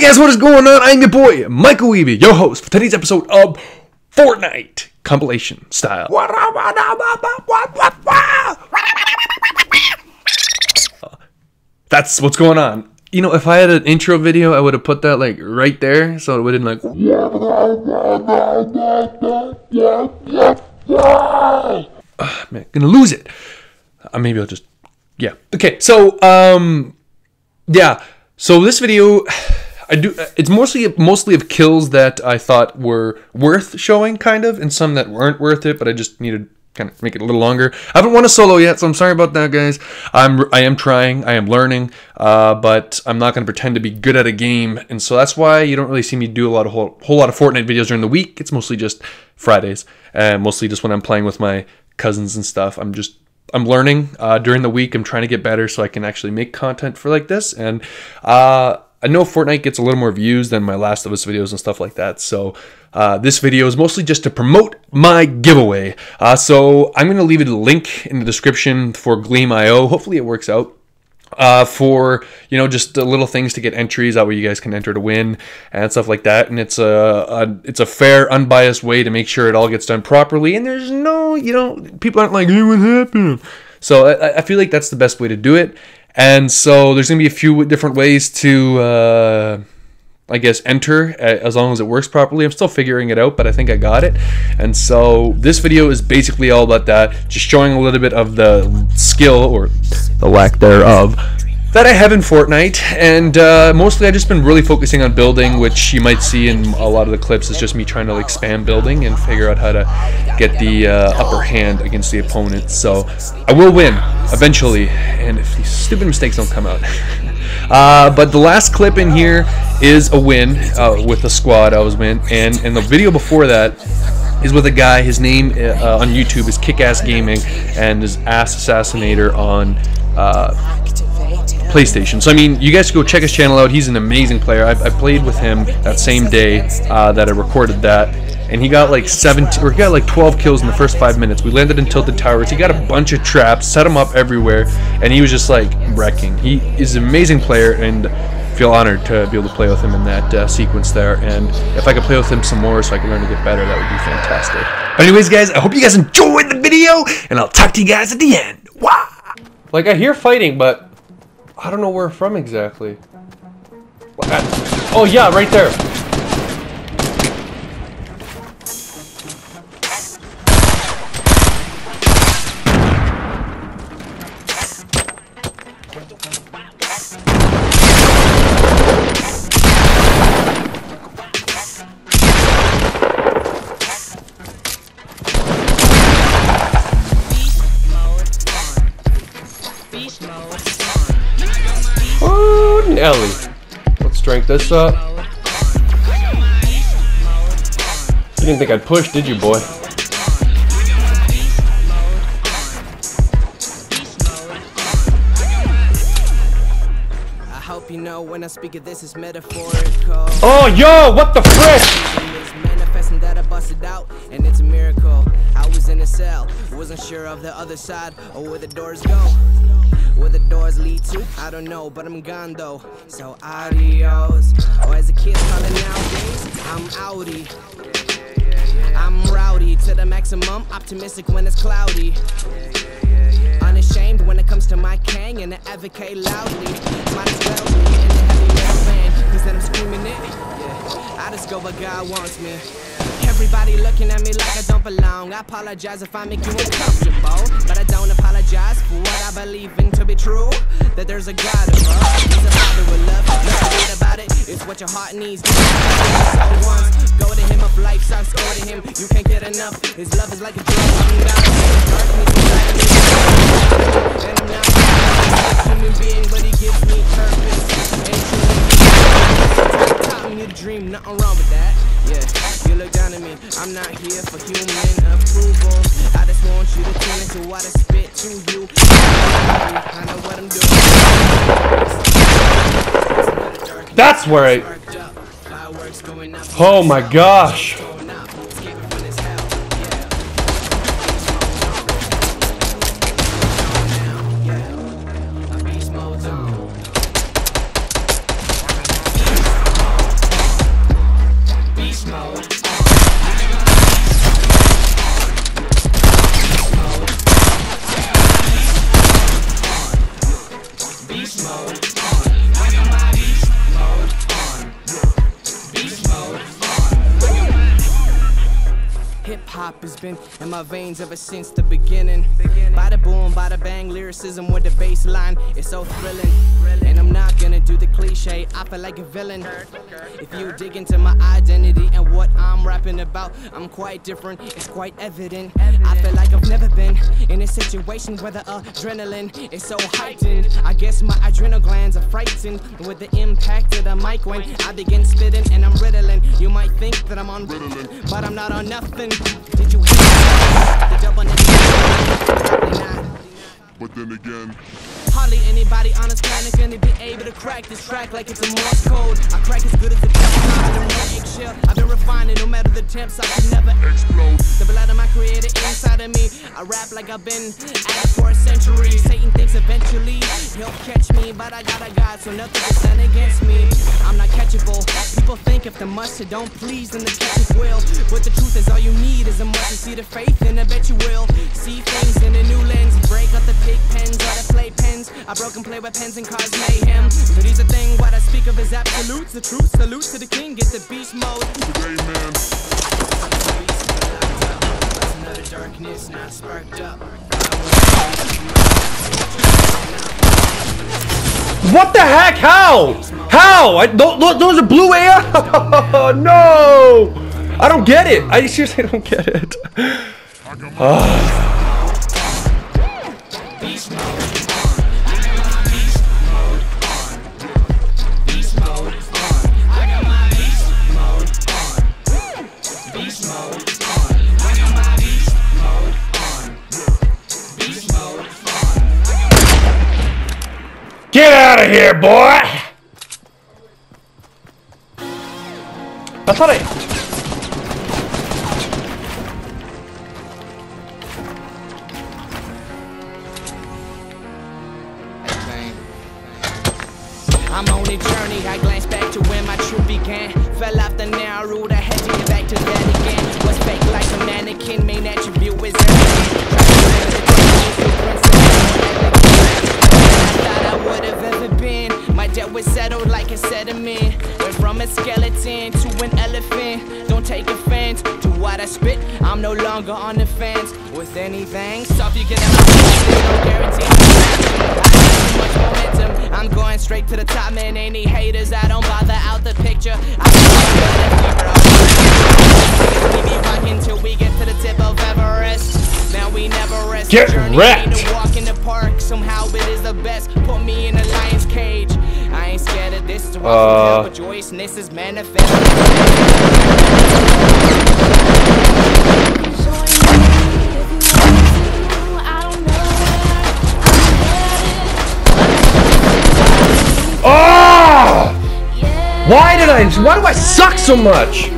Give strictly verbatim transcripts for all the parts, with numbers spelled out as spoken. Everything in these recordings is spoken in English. Kickass, what is going on? I'm your boy, Michael Wiebe, your host for today's episode of Fortnite compilation style. That's what's going on. You know, if I had an intro video, I would have put that like right there, so it wouldn't like. Oh, man, gonna lose it. Uh, maybe I'll just, yeah. Okay, so um, yeah. So this video, I do. It's mostly mostly of kills that I thought were worth showing, kind of, and some that weren't worth it. But I just needed to kind of make it a little longer. I haven't won a solo yet, so I'm sorry about that, guys. I'm I am trying. I am learning, uh, but I'm not going to pretend to be good at a game, and so that's why you don't really see me do a lot of whole whole lot of Fortnite videos during the week. It's mostly just Fridays, and mostly just when I'm playing with my cousins and stuff. I'm just. I'm learning uh, during the week. I'm trying to get better so I can actually make content for like this. And uh, I know Fortnite gets a little more views than my Last of Us videos and stuff like that. So uh, this video is mostly just to promote my giveaway. Uh, so I'm going to leave a link in the description for Gleam dot i o. Hopefully it works out. Uh, for, you know, just uh, little things to get entries. That way you guys can enter to win and stuff like that. And it's a, a it's a fair, unbiased way to make sure it all gets done properly. And there's no, you know, people aren't like, hey, what happened? So I, I feel like that's the best way to do it. And so there's going to be a few different ways to, uh, I guess, enter, as long as it works properly. I'm still figuring it out, but I think I got it. And so this video is basically all about that. Just showing a little bit of the skill or the lack thereof that I have in Fortnite, and uh, mostly I've just been really focusing on building, which you might see in a lot of the clips is just me trying to like spam building and figure out how to get the uh, upper hand against the opponent. So I will win eventually, and if these stupid mistakes don't come out. Uh, but the last clip in here is a win uh, with the squad I was in, and, and the video before that is with a guy. His name uh, on YouTube is Kickass Gaming, and his Ass Assassinator on uh, PlayStation. So I mean, you guys go check his channel out. He's an amazing player. I, I played with him that same day uh, that I recorded that, and he got like seventeen, or he got like twelve kills in the first five minutes. We landed in tilted towers. He got a bunch of traps, set him up everywhere, and he was just like wrecking. He is an amazing player, and I feel honored to be able to play with him in that uh, sequence there. And if I could play with him some more, so I can learn to get better, that would be fantastic. But anyways, guys, I hope you guys enjoyed the video, and I'll talk to you guys at the end. Wow. Like, I hear fighting, but I don't know where from exactly. Oh yeah, right there. Ellie. Let's drink this up. You didn't think I'd push, did you, boy? I hope you know when I speak of this is metaphorical. Oh, yo, what the frick? Manifesting that I busted out, and it's a miracle. I was in a cell, wasn't sure of the other side or where the doors go. Where the doors lead to, I don't know, but I'm gone though. So adios, or as the kids call it nowadays, I'm outie. I'm rowdy to the maximum, optimistic when it's cloudy. Unashamed when it comes to my gang, and I advocate loudly. Might as well be in the heavy metal band, cause then I'm screaming it. I just go where God wants me. Everybody looking at me like I don't belong. I apologize if I make you uncomfortable, but I don't apologize for what I believe in to be true. That there's a God above, He's a Father with love. Nothing about it, it's what your heart needs. Go to Him, if life sucks, go to Him. You can't get enough. His love is like a drug. And I'm not a human being, but He gives me purpose. And taught me to dream, nothing wrong with that. Yeah. You look down at me, I'm not here for human approval. I just want you to turn into what I spit to you. I know what I'm doing. That's where I... Oh my gosh. rap has been in my veins ever since the beginning. Bada boom, bada bang, lyricism with the bass line. It's so thrilling, and I'm not gonna do the cliche. I feel like a villain. If you dig into my identity and what I'm rapping about, I'm quite different, it's quite evident. I feel like I've never been in a situation where the adrenaline is so heightened. I guess my adrenal glands are frightened with the impact of the mic when I begin spitting and I'm riddling. You might think that I'm on riddling, but I'm not on nothing. Did you hear the double negative? But then again, hardly anybody on this planet gonna be able to crack this track like it's a Morse code. I crack as good as the devil, I'm I've been refining no matter the temps, I can never explode. The blood of my creator inside of me, I rap like I've been at it for a century. Satan thinks eventually he'll catch me, but I got a God, so nothing is done against me. I'm not catchable. People think if the mustard don't please, then the ketchup will. But the truth is all you need is a mustard seed of faith, and I bet you will see things in a new lens. Break up the pig pens or the play pens. I broke and play with pens and cause mayhem. But he's a thing, what I speak of is absolutes. The truth, salute to the king, get the beast mode. Today, man. It's another darkness, not sparked up. What the heck? How? How? I don't, there was a blue air? No! I don't get it. I seriously don't get it. Beast mode. Get out of here, boy! I thought I... I'm on a journey, I glance back to when my truth began. Fell off the narrow road, I had to get back to that again. Was fake like a mannequin, main attribute is that was settled like a sediment. Went from a skeleton to an elephant. Don't take offense to what I spit. I'm no longer on the fence with anything. So if you get out of my guarantee I have too much momentum. I'm going straight to the top, man. Any haters, I don't bother out the picture. I keep it rocking till we get to the tip of Everest. Now we never rest. Get wrecked. Walk in the park. Somehow it is the best. Put me in a lion's cage. I ain't scared of this, to uh, but joyousness is manifest. Oh! Why did I? Why do I suck so much?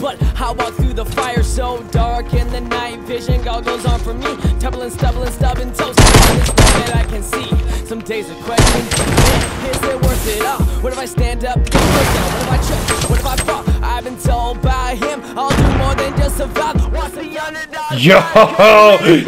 But I walk through the fire so dark, and the night vision goggles on for me. Tumbling, stumbling, stubbing, toast. This thing that I can see. Some days are questions. Is it worth it all? What if I stand up? What if I trip? What if I fall? I've been told by him I'll do more than just survive. What's the underdog? Yo,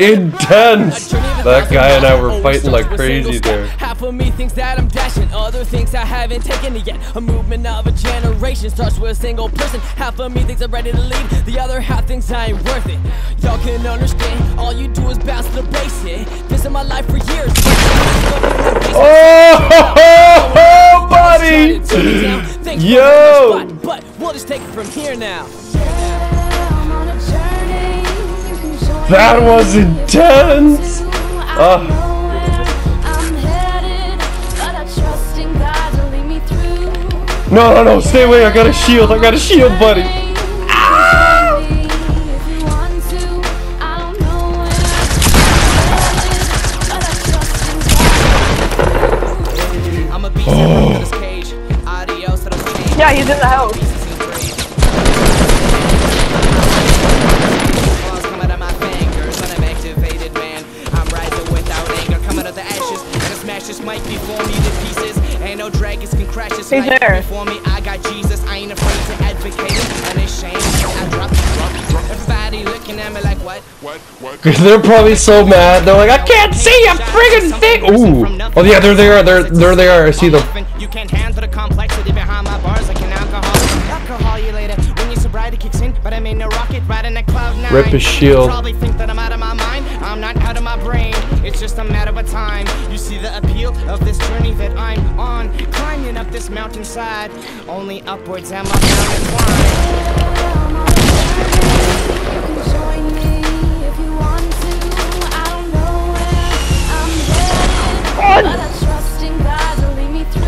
intense. That guy and I were fighting like crazy there. Half of me thinks that I'm dashing, other things I haven't taken it yet. A movement of a generation starts with a single person. Half of me thinks I'm ready to leave, the other half thinks I ain't worth it. Y'all can understand, all you do is bounce to the basic. This is my life for years. Oh, buddy! Yo! But we'll just take it from here now. That was intense! Uh. No, no, no, stay away, I got a shield, I got a shield, buddy. Ah! Oh. Yeah, he's in the house. He's there. For me, I got Jesus. I ain't afraid to advocate. And it's shame. I drop, drop, drop. Everybody looking at me like, what They're probably so mad. They're like, I can't see a friggin' thing. Ooh. Oh yeah, there they are. There, there they are. I see them. You can't handle the complexity behind my bars like an alcohol. Alcohol you later when your sobriety kicks in, but I made no rocket right in the cloud nine. Rip his shield. Probably think that I'm out of my mind. I'm not out of my brain. It's just a matter of time. You see the appeal of this journey that I'm on, climbing up this mountainside. Only upwards am I bound to climb. You can join me.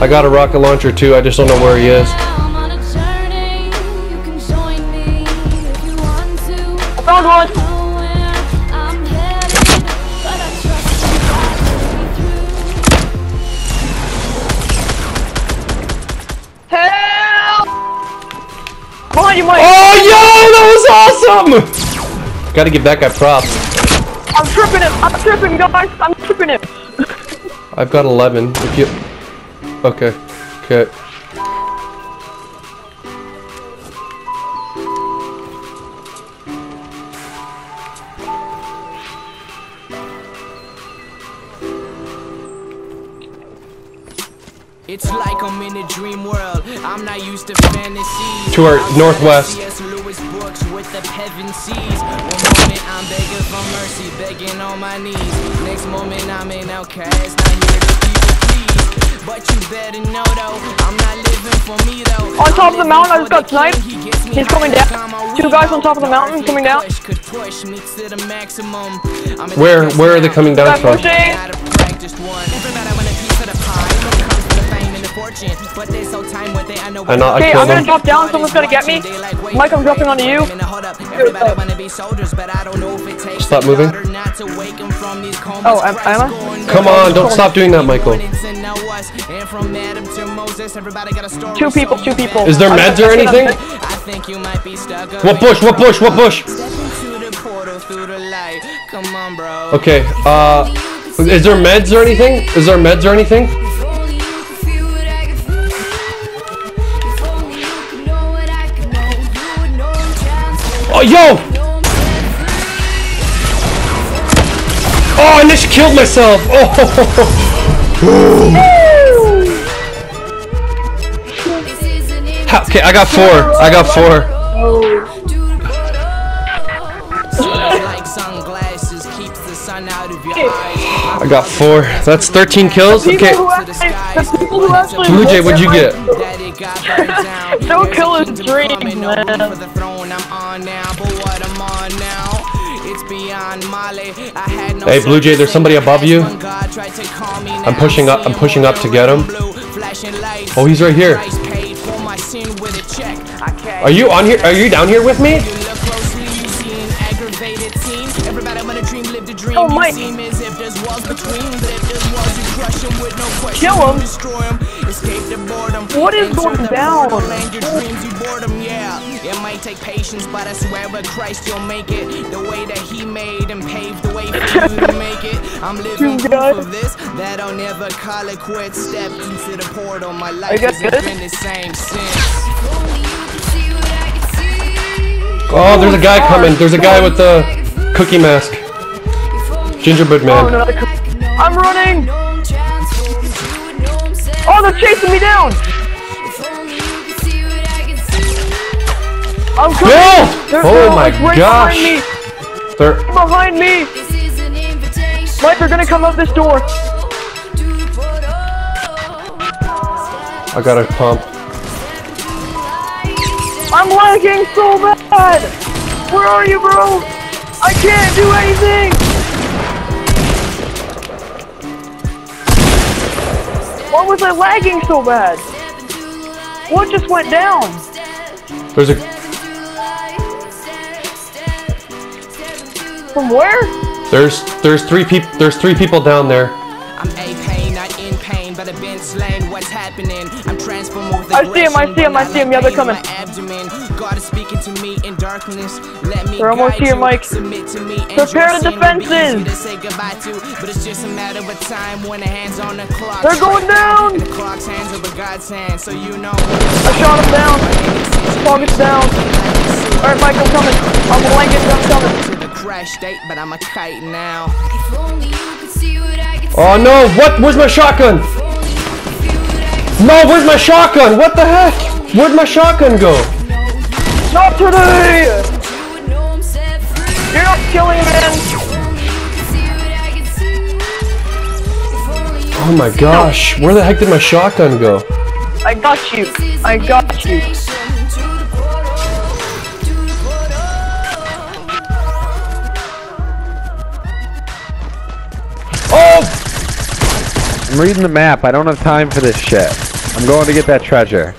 I got a rocket launcher too, I just don't know where he is. I'm on a journey, you can join me if you want to. I found one! I'm headed, but I trust you through. Help! Come on, you might. Oh yo, that was awesome! Gotta give that guy props. I'm tripping him, I'm tripping guys, I'm tripping him. I've got eleven. If you okay, okay. It's like I'm in a dream world. I'm not used to fantasy. To our northwest. With the heaven seas. One moment I'm begging for mercy, begging on my knees. Next moment I'm an outcast, not here to keep it please. But you better know though, I'm not living for me though. On top of the mountain, I just got sniped. He's coming down. Two guys on top of the mountain coming down. Where, where are they coming down from? I know, okay, I I'm gonna drop down, someone's gonna get me. Mike, I'm dropping onto you. Stop moving. Oh, am, am I? Come on, don't stop doing that, Michael. Two people, two people. Is there meds or anything? What bush, what bush, what bush? Okay, uh, is there meds or anything? Is there meds or anything? Oh, yo! Oh, I just killed myself! Oh! Okay, I got four. I got four. I got four. That's thirteen kills? Okay. Blue Jay, what'd you get? Don't kill his dream, man. Now, but what I'm on now, it's beyond Molly. I had no. Hey Blue Jay, there's somebody above you. I'm pushing up, I'm pushing up to get him. Oh, he's right here. Are you on here? Are you down here with me? Oh my. Kill him. What is going down? It might take patience, but I swear with Christ you'll make it the way that he made and paved the way for you to make it. I'm living proof of this that I'll never call it quit. Stepped into the portal, my life hasn't been the same since. Oh, there's a guy coming. There's a guy with the cookie mask. Gingerbread man. Oh, no, I'm running! Oh, they're chasing me down! I'm coming! No! Oh no, my right gosh! Me. They're behind me! Mike, they're gonna come out this door! I got a pump. I'm lagging so bad! Where are you, bro? I can't do anything! Why was I lagging so bad? What just went down? There's a... From where? There's there's three people there's three people down there. I'm A Payne, not in pain, but I've been slain. What's happening? I'm transformed with the I see him, I see him, I see him, yeah, they're coming. God is speaking to me in darkness. Let me they're almost here, Mike. Submit to me. Prepare the defenses. To say goodbye to, but it's just a matter of time when the hands on the clock. They're going down! And the clock's hands over God's hands, so you know. I shot him down. Fog is down. Alright, Michael, coming. I'm blanking, I'm coming. crash date, but I'm a kite now. If only you could see what I could see. Oh no, what? Where's my shotgun? No, where's my shotgun? What the heck? Where'd my shotgun go? Not today! You're not killing, man! Oh my gosh, where the heck did my shotgun go? I got you, I got you. Oh! I'm reading the map, I don't have time for this shit. I'm going to get that treasure.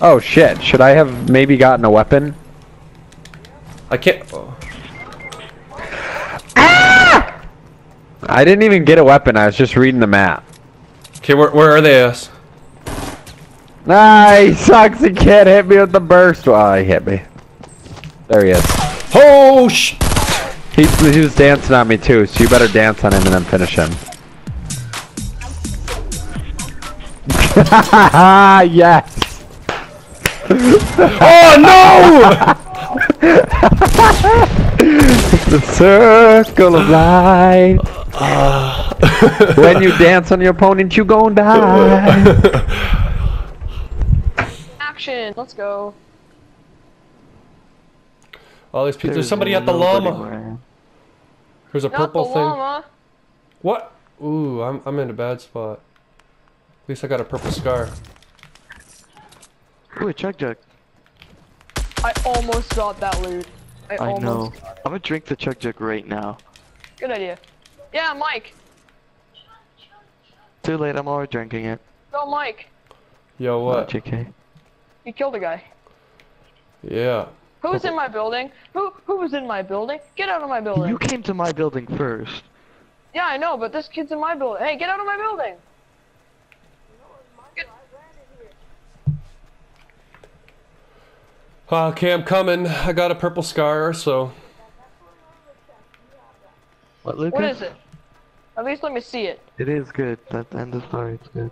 Oh shit, should I have maybe gotten a weapon? I can't... Oh. Ah! I didn't even get a weapon, I was just reading the map. Okay, where, where are they? Ah, he sucks, he can't hit me with the burst. Oh, he hit me. There he is. Oh, sh... He, he was dancing on me too, so you better dance on him and then finish him. Yes! Oh no! The circle of life. Uh, when you dance on your opponent, you gon' die. Action! Let's go. All these people. There's somebody at the llama. There's a purple thing. Llama. What? Ooh, I'm I'm in a bad spot. At least I got a purple scar. Ooh, a chug jug. I almost got that loot. I, I almost know. Got it. I'm gonna drink the chug jug right now. Good idea. Yeah, Mike. Too late, I'm already drinking it. Yo, Mike. Yo, what? Okay. You killed a guy. Yeah. Who was in my building? Who who was in my building? Get out of my building. You came to my building first. Yeah, I know, but this kid's in my building. Hey, get out of my building. Okay, I'm coming. I got a purple scar, so... What, Lucas? What is it? At least let me see it. It is good. That's the end of the story. It's good.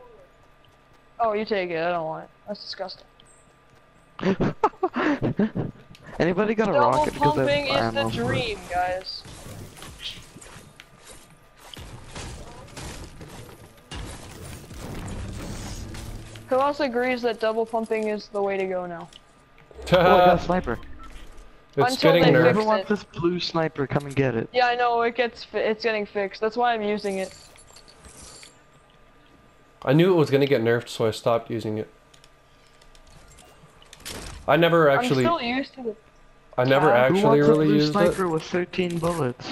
Oh, you take it. I don't want it. That's disgusting. Anybody got a double rocket? Double pumping is the dream, guys. Who else agrees that double pumping is the way to go now? Oh, I got a sniper. It's Until getting nerfed. Whoever wants this blue sniper, come and get it. Yeah, I know, it gets fi it's getting fixed. That's why I'm using it. I knew it was gonna get nerfed, so I stopped using it. I never actually... I'm still used to it. I never yeah. actually really used it. Who wants a blue sniper with thirteen bullets?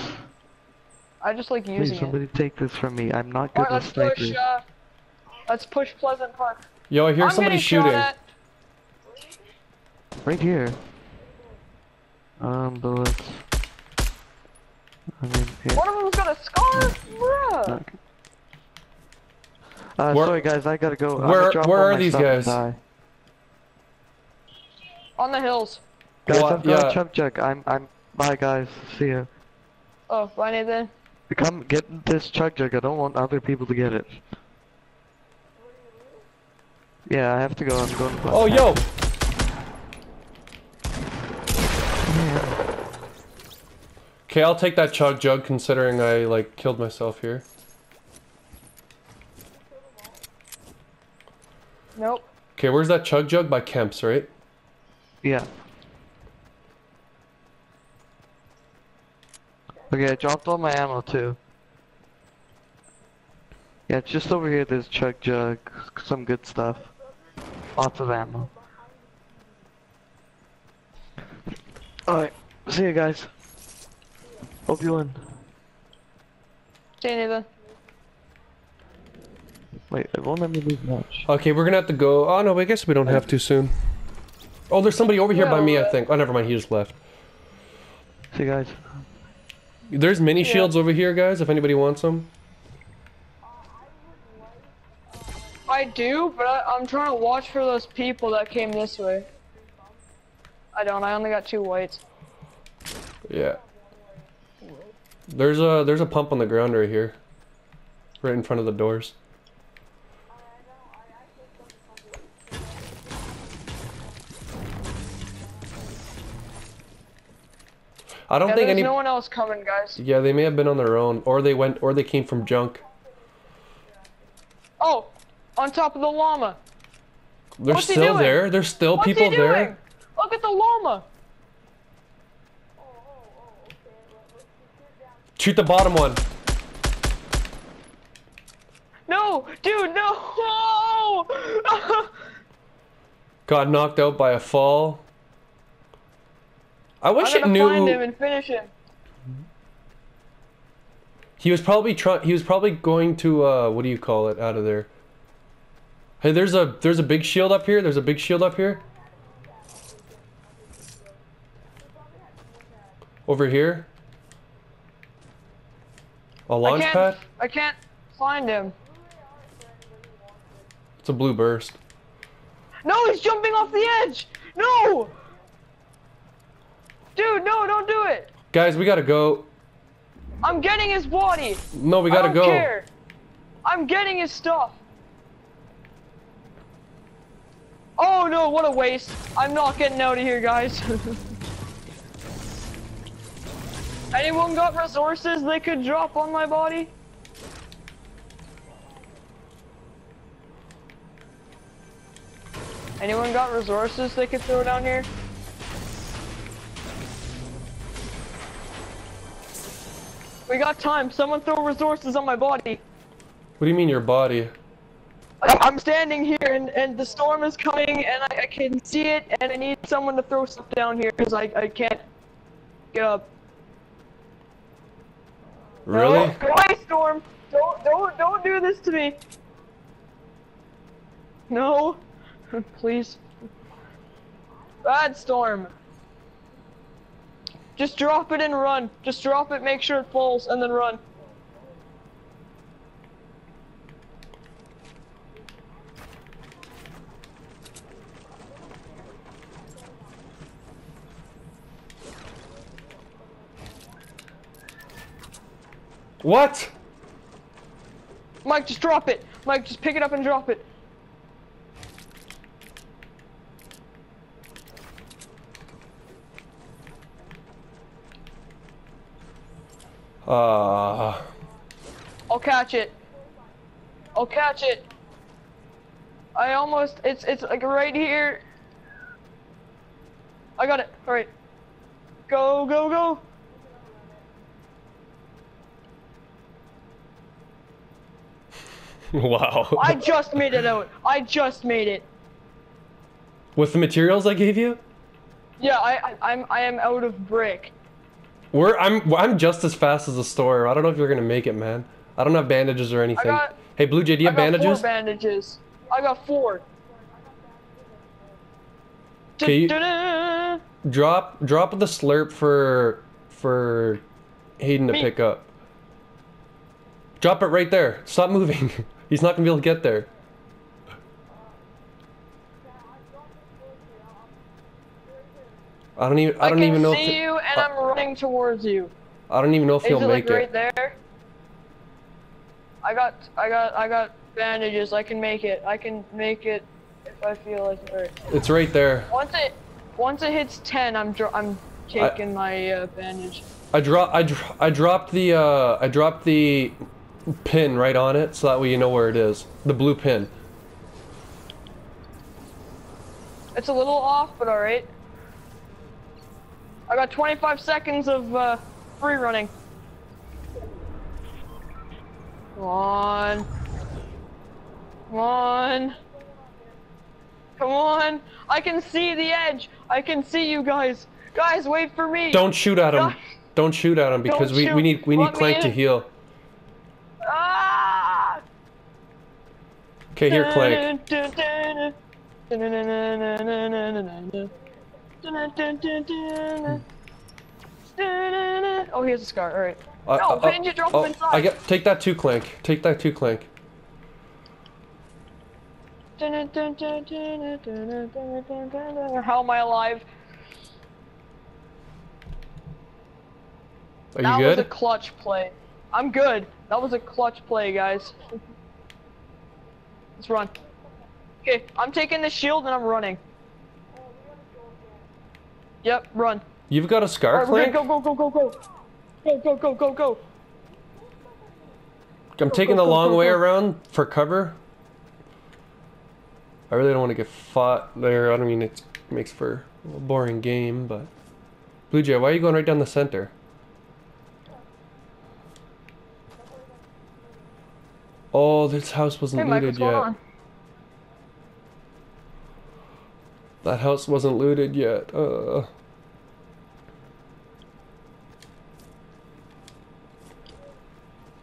I just like using it. Please, somebody it. take this from me. I'm not good right, with snipers. Push, uh, let's push Pleasant Park. Yo, I hear I'm somebody shooting. Right here. Um, bullets. One of them's got a scar, bruh! Uh, where, sorry guys, I gotta go. Where, drop where are these guys? On the hills. Guys, well, I've got yeah. a chump check. I'm, I'm, bye guys, see ya. Oh, bye Nathan. Come get this chug jug, I don't want other people to get it. Yeah, I have to go, I'm going to Oh, yo! Okay, I'll take that chug jug considering I like killed myself here. Nope. Okay, where's that chug jug? By Kemp's, right? Yeah. Okay, I dropped all my ammo too. Yeah, it's just over here there's chug jug, some good stuff. Lots of ammo. Alright, see you guys. Hope you win. See you later. Wait, it won't let me leave much. Okay, we're gonna have to go. Oh no, I guess we don't have to soon. Oh, there's somebody over here no, by me, I think. Oh, never mind, he just left. See you guys. There's mini yeah. shields over here, guys, if anybody wants them. I do, but I, I'm trying to watch for those people that came this way. I don't, I only got two whites. Yeah. There's a there's a pump on the ground right here, right in front of the doors. I don't yeah, think any. There's no one else coming, guys. Yeah, they may have been on their own, or they went, or they came from junk. Oh, on top of the llama. They're What's still there. There's still What's people there. Look at the llama. Shoot the bottom one. No, dude, no. Got knocked out by a fall. I wish it knew. I'm gonna find him and finish him. He was probably trying. He was probably going to. Uh, what do you call it? Out of there. Hey, there's a there's a big shield up here. There's a big shield up here. Over here. A launch I pad. I can't find him. It's a blue burst. No, he's jumping off the edge. No. Dude, no, don't do it. Guys, we gotta go. I'm getting his body. No, we gotta I don't go. Care. I'm getting his stuff. Oh no, what a waste. I'm not getting out of here, guys. Anyone got resources they could drop on my body? Anyone got resources they could throw down here? We got time. Someone throw resources on my body. What do you mean your body? I'm standing here and, and the storm is coming and I, I can see it and I need someone to throw stuff down here because I, I can't get up. Really? No, go away, storm! Don't, don't, don't do this to me! No. Please. Bad storm. Just drop it and run. Just drop it, make sure it falls, and then run. What? Mike, just drop it. Mike, just pick it up and drop it. Uh... I'll catch it. I'll catch it. I almost, it's, it's like right here. I got it. All right. Go, go, go. Wow. I just made it out. I just made it. With the materials I gave you? Yeah, I, I, I'm, I am out of brick. We're I'm I'm just as fast as the store. I don't know if you're gonna make it, man. I don't have bandages or anything. I got, hey, Blue Jay, do you have I got bandages? Four bandages. I got four. Okay, drop drop the slurp for for Hayden to Me. pick up. Drop it right there. Stop moving. He's not gonna be able to get there. I don't even. I don't I can even know. See if to, you, and uh, I'm running towards you. I don't even know if he'll make it. Is it like right there? I got, I got, I got bandages. I can make it. I can make it if I feel like it hurts. It's right there. Once it, once it hits ten, I'm dro I'm taking I, my uh, bandage. I drop, I dro I dropped the, uh, I dropped the pin right on it, so that way you know where it is. The blue pin. It's a little off, but all right. I got twenty-five seconds of uh, free running. Come on. Come on. Come on. I can see the edge. I can see you guys. Guys, wait for me. Don't shoot at him. Don't shoot at him because we, we need we need Let Clank to heal. Ah! Okay, here, Clank. Oh, he has a scar. All right. Uh, no, uh, Ninja, drop uh, him inside. I get, take that too, Clank. Take that too, Clank. How am I alive? Are you that good? That was a clutch play. I'm good. That was a clutch play, guys. Let's run. Okay, I'm taking the shield and I'm running. Yep, run. You've got a scar clank? Go, go, go, go, go. Go, go, go, go, go. I'm taking the long way around for cover. I really don't want to get fought there. I don't mean it makes for a boring game, but... Blue Jay, why are you going right down the center? Oh, this house wasn't hey, looted Mike, yet. That house wasn't looted yet. Uh...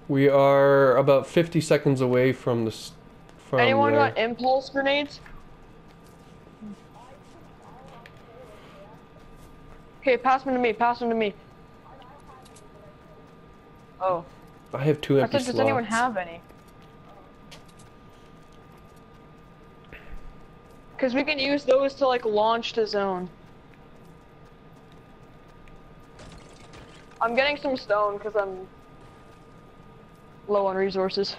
We are about fifty seconds away from the... From Anyone the... got impulse grenades? Okay, pass them to me, pass them to me. Oh. I have two empty slots. Does anyone have any? Because we can use those to, like, launch the zone. I'm getting some stone because I'm... low on resources.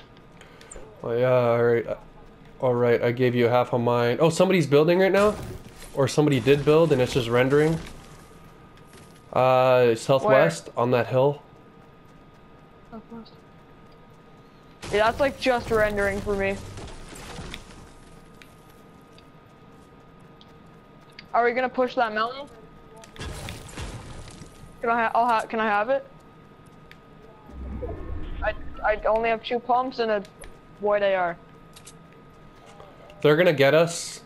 Oh yeah, alright. Alright, I gave you half of mine. Oh, somebody's building right now? Or somebody did build and it's just rendering. Uh, southwest, Where? on that hill. Southwest. Yeah, that's like just rendering for me. Are we gonna push that mountain? Can I, ha I'll ha can I have it? I only have two pumps and a boy they are. They're gonna get us.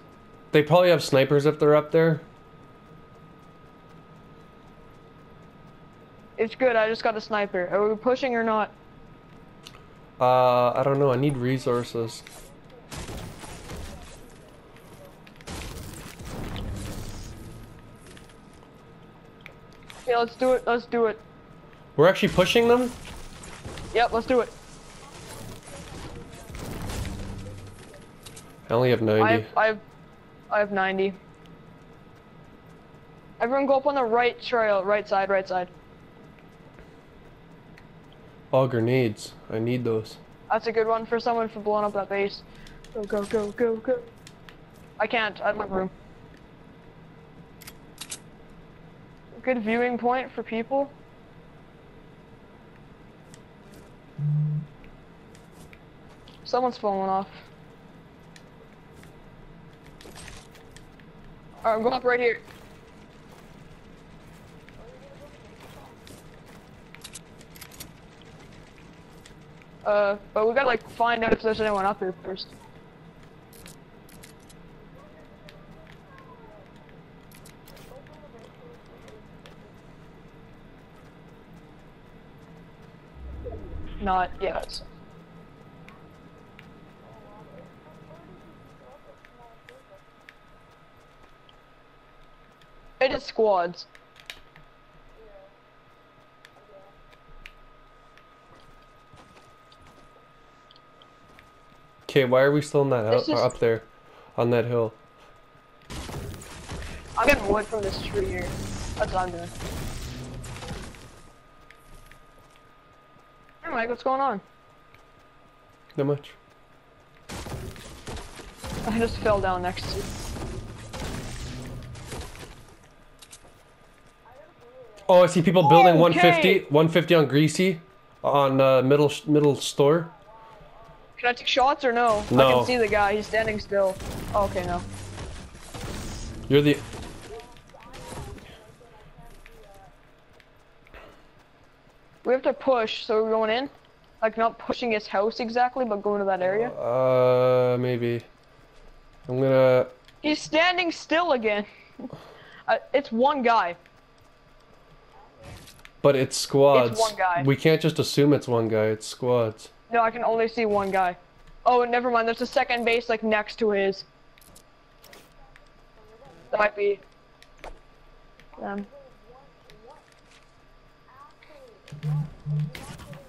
They probably have snipers if they're up there. It's good, I just got a sniper. Are we pushing or not? Uh, I don't know, I need resources. Yeah, let's do it, let's do it. We're actually pushing them? Yep, let's do it. I only have ninety. I have, I have, I have ninety. Everyone go up on the right trail, right side, right side. All grenades. I need those. That's a good one for someone for blowing up that base. Go, go, go, go, go. I can't. I don't have room. Good viewing point for people. Someone's falling off. Alright, I'm going up right here. Uh, but we gotta like find out if there's anyone up here first. Not yet. It is squads. Okay, why are we still in that house uh, up there on that hill? I'm getting wood from this tree here. That's what I'm doing. Hey Mike, what's going on? Not much. I just fell down next to you. Oh, I see people building one fifty, one fifty on Greasy, on uh, middle middle store. Can I take shots or no? no? I can see the guy. He's standing still. Oh, okay, no. You're the. We have to push, so we're going in. Like not pushing his house exactly, but going to that area. Uh, maybe. I'm gonna. He's standing still again. uh, it's one guy. But it's squads. It's one guy. We can't just assume it's one guy. It's squads. No, I can only see one guy. Oh, never mind. There's a second base like next to his. That might be them.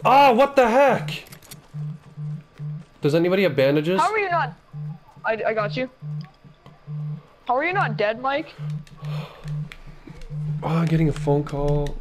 Oh, what the heck? Does anybody have bandages? How are you not? I I got you. How are you not dead, Mike? Oh, I'm getting a phone call.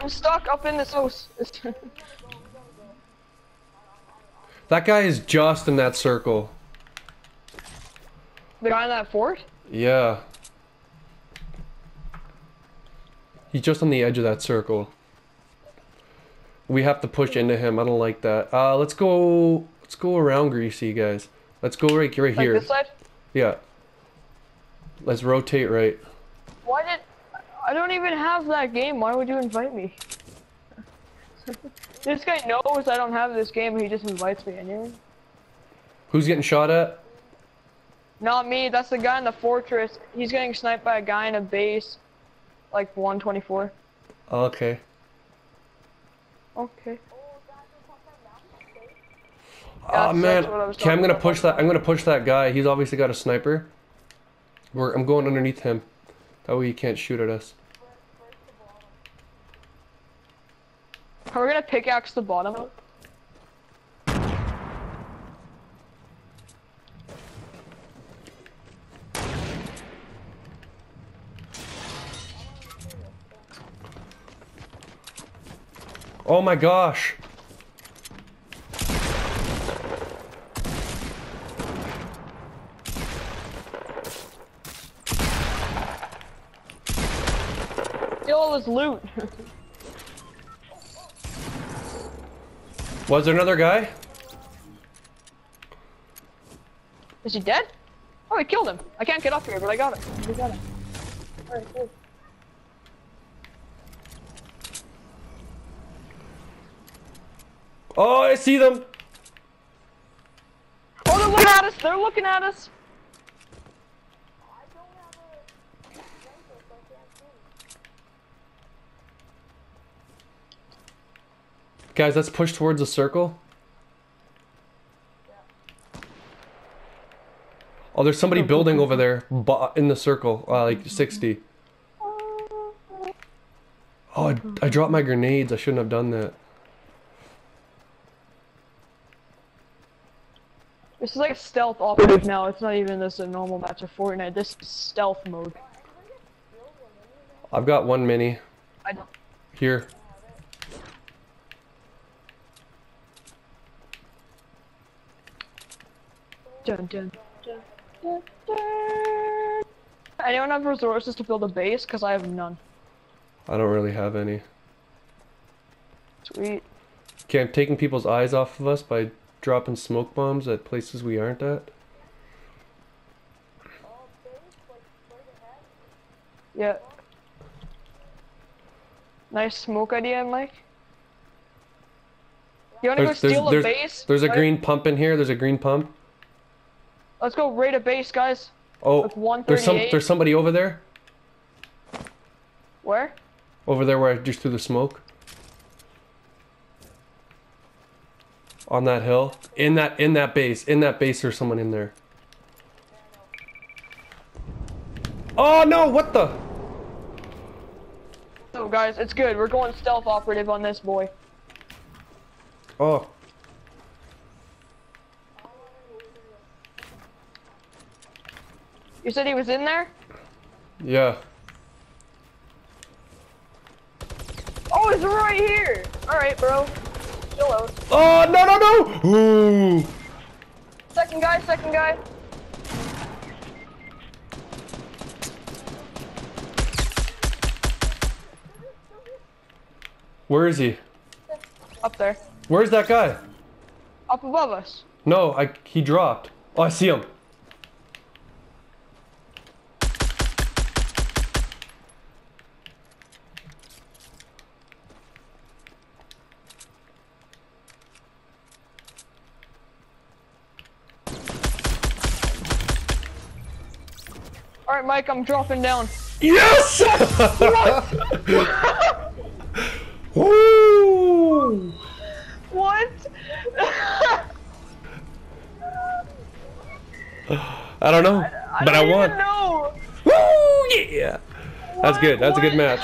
I'm stuck up in this house. That guy is just in that circle. The guy in that fort? Yeah. He's just on the edge of that circle. We have to push into him. I don't like that. Uh, let's go. Let's go around Greasy, guys. Let's go right, right like here. This side? Yeah. Let's rotate right. Why did I don't even have that game? Why would you invite me? This guy knows I don't have this game. He just invites me anyway. Who's getting shot at? Not me. That's the guy in the fortress. He's getting sniped by a guy in a base. Like one twenty-four. Okay. Okay. Oh man. Okay, I'm gonna push that. I'm gonna push that guy. He's obviously got a sniper. We're, I'm going underneath him. That way he can't shoot at us. We're gonna pickaxe the bottom. Oh my gosh. Steal all this loot. Was there another guy? Is he dead? Oh, I killed him. I can't get up here, but I got him. We got him. All right, cool. Oh, I see them! Oh, they're looking at us! They're looking at us! Guys, let's push towards the circle. Oh, there's somebody building over there in the circle, uh, like sixty. Oh, I, I dropped my grenades. I shouldn't have done that. This is like a stealth operation now. It's not even this a normal match of Fortnite. This is stealth mode. I've got one mini. I don't. Here. Dun, dun, dun, dun, dun. Anyone have resources to build a base? Because I have none. I don't really have any. Sweet. Okay, I'm taking people's eyes off of us by dropping smoke bombs at places we aren't at. Yeah. Nice smoke idea, Mike. You wanna there's, go steal there's, a there's, base? There's a right? green pump in here. There's a green pump. Let's go raid a base, guys. Oh, like there's some. There's somebody over there. Where? Over there, where I just threw the smoke. On that hill, in that in that base, in that base, there's someone in there. Oh no! What the? So guys, it's good. We're going stealth operative on this boy. Oh. You said he was in there? Yeah. Oh, he's right here. All right, bro. Oh no no no! Ooh. Second guy, second guy. Where is he? Up there. Where's that guy? Up above us. No, I he dropped. Oh, I see him. Alright, Mike, I'm dropping down. Yes! What? Woo! What? I don't know, I, I but I won. No! Woo! Yeah! What? That's good. That's what? A good match.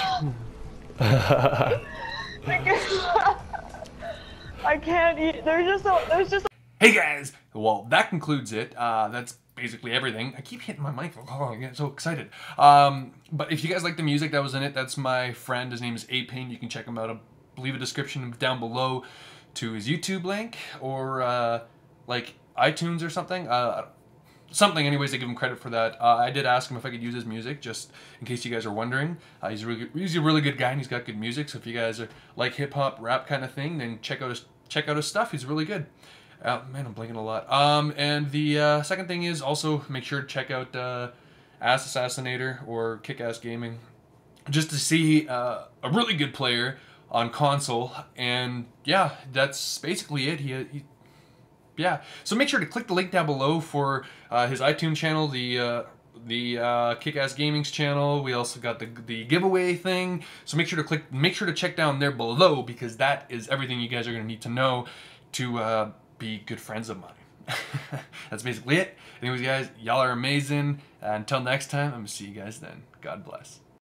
I can't eat. There's just a. There's just a Hey guys! Well, that concludes it. Uh, that's basically everything. I keep hitting my mic. Oh, I get so excited. Um, but if you guys like the music that was in it, that's my friend. His name is A Payne. You can check him out. I'll leave a description down below to his YouTube link or uh, like iTunes or something. Uh, Something, anyways, to give him credit for that. Uh, I did ask him if I could use his music, just in case you guys are wondering. Uh, he's, a really, he's a really good guy, and he's got good music, so if you guys are like hip-hop, rap kind of thing, then check out his, check out his stuff. He's really good. Uh, man, I'm blinking a lot. Um, and the uh, second thing is also make sure to check out uh, Ass Assassinator or Kickass Gaming, just to see uh, a really good player on console. And yeah, that's basically it. He... he Yeah, so make sure to click the link down below for uh, his iTunes channel, the uh, the uh, Kickass Gaming's channel. We also got the the giveaway thing. So make sure to click, make sure to check down there below, because that is everything you guys are gonna need to know to uh, be good friends of mine. That's basically it. Anyways, guys, y'all are amazing. Uh, until next time, I'm gonna see you guys then. God bless.